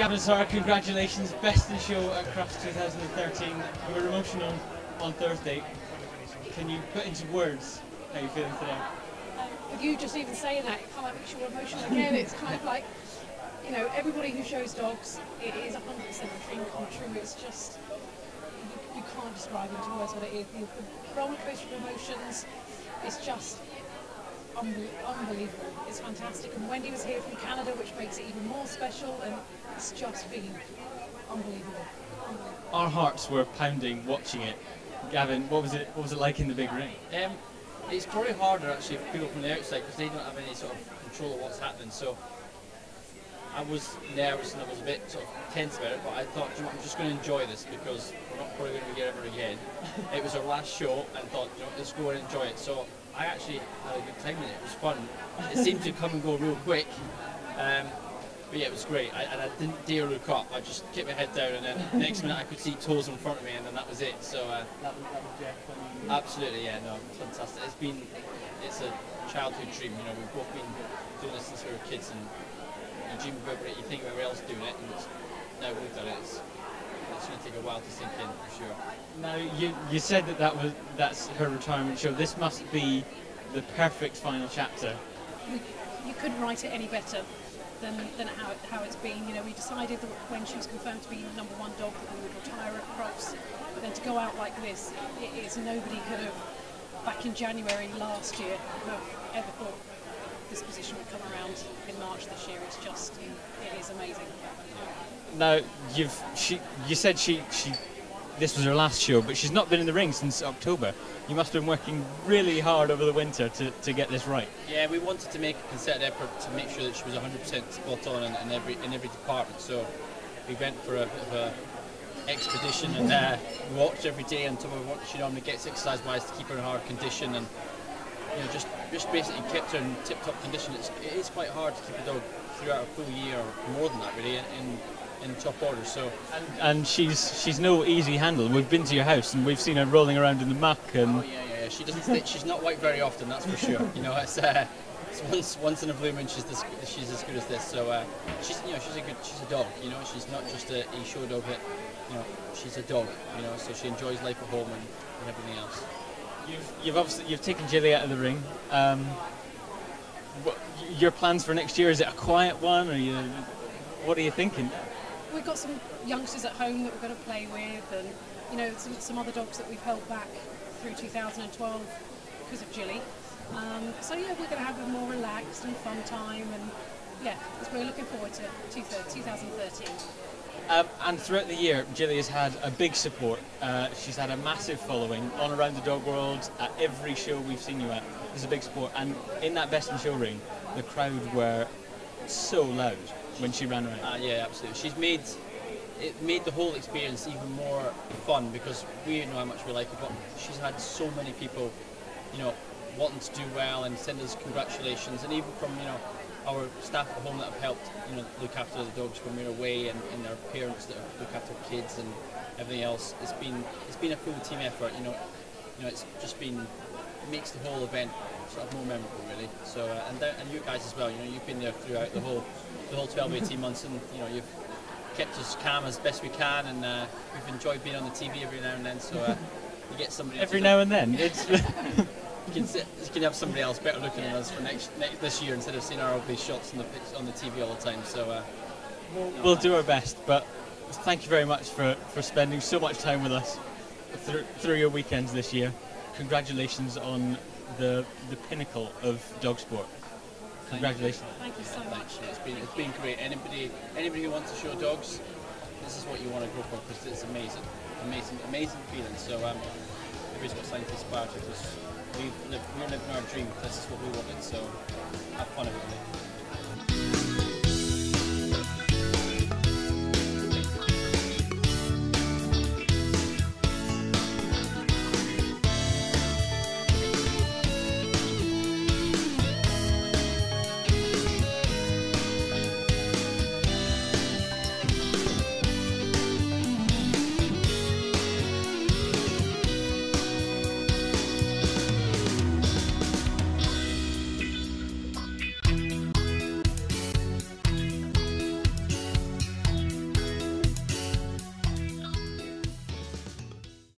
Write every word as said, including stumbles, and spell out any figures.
Gavin Robertson, congratulations, best in show at Crufts twenty thirteen. You were emotional on Thursday. Can you put into words how you're feeling today? Um, with you just even saying that, it kind of makes you emotional again. It's kind of like, you know, everybody who shows dogs, it is one hundred percent a dream come true. It's just, you, you can't describe into words what it is. The, the roller coaster of emotions is just unbelievable. It's fantastic. And Wendy was here from Canada, which makes it even more special, and it's just been unbelievable. unbelievable. Our hearts were pounding watching it. Gavin, what was it? What was it like in the big ring? Um, it's probably harder actually for people from the outside because they don't have any sort of control of what's happening. So I was nervous and I was a bit sort of tense about it, but I thought, you know, I'm just going to enjoy this because we're not probably going to get ever again. It was our last show, and thought, you know, let's go and enjoy it. So I actually had a good time in it. It was fun. It seemed to come and go real quick. Um, But yeah, it was great, I, and I didn't dare look up. I just kept my head down, and then the next minute I could see toes in front of me, and then that was it. So uh, that was, that was Geoff. Absolutely, yeah, no, fantastic. It's been, it's a childhood dream. You know, we've both been doing this since we were kids, and you dream about it, you think about everyone else doing it, and it's, now we've done it. It's, it's going to take a while to sink in, for sure. Now, you you said that that was that's her retirement show. This must be the perfect final chapter. You, you couldn't write it any better than, than how, it, how it's been. You know, we decided that when she was confirmed to be number one dog that we would retire at Crufts, but then to go out like this, it is nobody could have, back in January last year, have ever thought this position would come around in March this year. It's just, it is amazing. Now, you've, she, you said she, she, this was her last show, but she's not been in the ring since October. You must have been working really hard over the winter to, to get this right. Yeah, we wanted to make a concerted effort to make sure that she was one hundred percent spot on in, in every in every department. So we went for a bit of an expedition and uh, watched every day on top of what she normally gets exercise-wise to keep her in hard condition, and you know, just just basically kept her in tip-top condition. It's, it is quite hard to keep a dog throughout a full year or more than that, really. In, in, in top order, so and, and she's she's no easy handle. We've been to your house and we've seen her rolling around in the muck. And oh yeah, yeah, yeah. She doesn't. She's not wiped very often, that's for sure. You know, it's, uh, it's once once in a blue moon she's this, she's as good as this. So uh, she's you know she's a good she's a dog. You know, she's not just a, a show dog. That, you know, she's a dog. You know, so she enjoys life at home and, and everything else. You've you've obviously you've taken Jilly out of the ring. Um, what, your plans for next year, is it a quiet one, or you? What are you thinking? We've got some youngsters at home that we're going to play with, and you know some, some other dogs that we've held back through two thousand twelve because of Jilly. Um, so yeah, we're going to have a more relaxed and fun time, and yeah, we're looking forward to two thousand thirteen. Um, and throughout the year, Jilly has had a big support. Uh, she's had a massive following on around the dog world. At every show we've seen you at, there's a big support. And in that Best in Show ring, the crowd were so loud when she ran around. Uh, yeah, absolutely. She's made it made the whole experience even more fun because we know how much we like her, but she's had so many people, you know, wanting to do well and send us congratulations, and even from you know our staff at home that have helped you know look after the dogs when we're away, and, and their parents that look after kids and everything else. It's been it's been a full team effort. You know, you know, it's just been it makes the whole event sort of more memorable, really. So uh, and there, and you guys as well. You know, you've been there throughout the whole. the whole twelve, eighteen months, and you know you've kept us calm as best we can, and uh, we've enjoyed being on the T V every now and then. So uh, you get somebody every now and then. It's you can sit, you can have somebody else better looking yeah. at us for next, next this year instead of seeing our ugly shots on the on the T V all the time. So uh, we'll, we'll do our best. But thank you very much for for spending so much time with us through through your weekends this year. Congratulations on the the pinnacle of dog sport. Congratulations. Thank you so much. It's been, it's been great. Anybody anybody who wants to show dogs, this is what you want to go for because it's amazing. Amazing, amazing feeling. So um, everybody's got something to aspire to because we've lived, we're living our dream. This is what we wanted. So have fun with it.